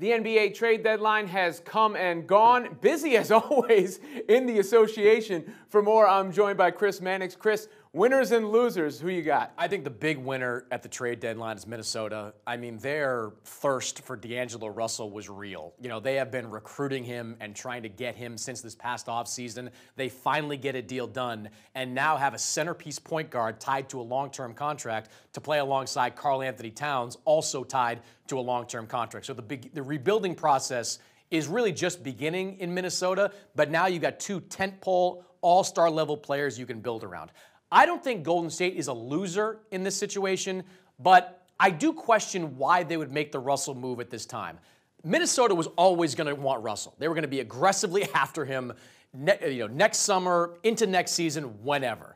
The NBA trade deadline has come and gone. Busy as always in the association. For more, I'm joined by Chris Mannix. Chris, winners and losers, who you got? I think the big winner at the trade deadline is Minnesota. I mean, their thirst for D'Angelo Russell was real. You know, they have been recruiting him and trying to get him since this past offseason. They finally get a deal done and now have a centerpiece point guard tied to a long-term contract to play alongside Karl-Anthony Towns, also tied to a long-term contract. So the rebuilding process is really just beginning in Minnesota, but now you've got two tentpole, all-star level players you can build around. I don't think Golden State is a loser in this situation, but I do question why they would make the Russell move at this time. Minnesota was always going to want Russell. They were going to be aggressively after him next summer, into next season, whenever.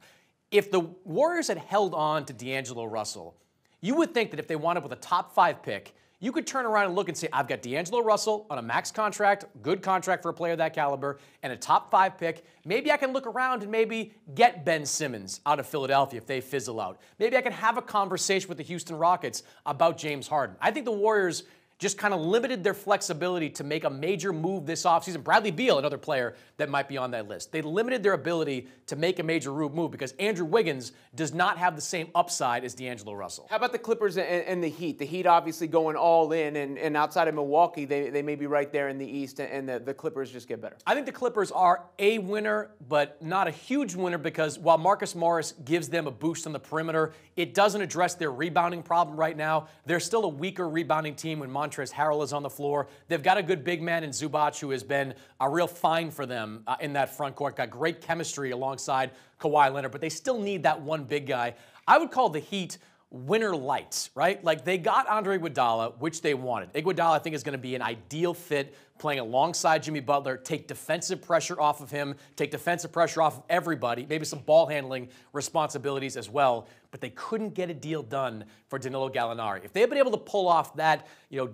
If the Warriors had held on to D'Angelo Russell, you would think that if they wound up with a top 5 pick, you could turn around and look and say, I've got D'Angelo Russell on a max contract, good contract for a player of that caliber, and a top 5 pick. Maybe I can look around and maybe get Ben Simmons out of Philadelphia if they fizzle out. Maybe I can have a conversation with the Houston Rockets about James Harden. I think the Warriors just kind of limited their flexibility to make a major move this offseason. Bradley Beal, another player that might be on that list. They limited their ability to make a major move because Andrew Wiggins does not have the same upside as D'Angelo Russell. How about the Clippers and the Heat? The Heat obviously going all in, and outside of Milwaukee, they may be right there in the East, and the Clippers just get better. I think the Clippers are a winner, but not a huge winner because while Marcus Morris gives them a boost on the perimeter, it doesn't address their rebounding problem right now. They're still a weaker rebounding team when Mon Harrell is on the floor. They've got a good big man in Zubac, who has been a real find for them in that front court. Got great chemistry alongside Kawhi Leonard, but they still need that one big guy. I would call the Heat winter lights, right? Like, they got Andre Iguodala, which they wanted. Iguodala, I think, is going to be an ideal fit playing alongside Jimmy Butler, take defensive pressure off of him, take defensive pressure off of everybody, maybe some ball handling responsibilities as well, but they couldn't get a deal done for Danilo Gallinari. If they had been able to pull off that,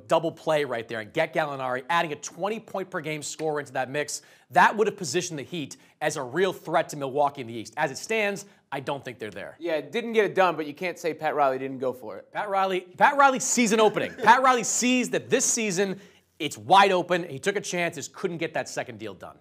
double play right there and get Gallinari, adding a 20-point-per-game scorer into that mix, that would have positioned the Heat as a real threat to Milwaukee in the East. As it stands, I don't think they're there. Yeah, didn't get it done, but you can't say Pat Riley didn't go for it. Pat Riley sees an opening. Pat Riley sees that this season, it's wide open. He took a chance, just couldn't get that second deal done.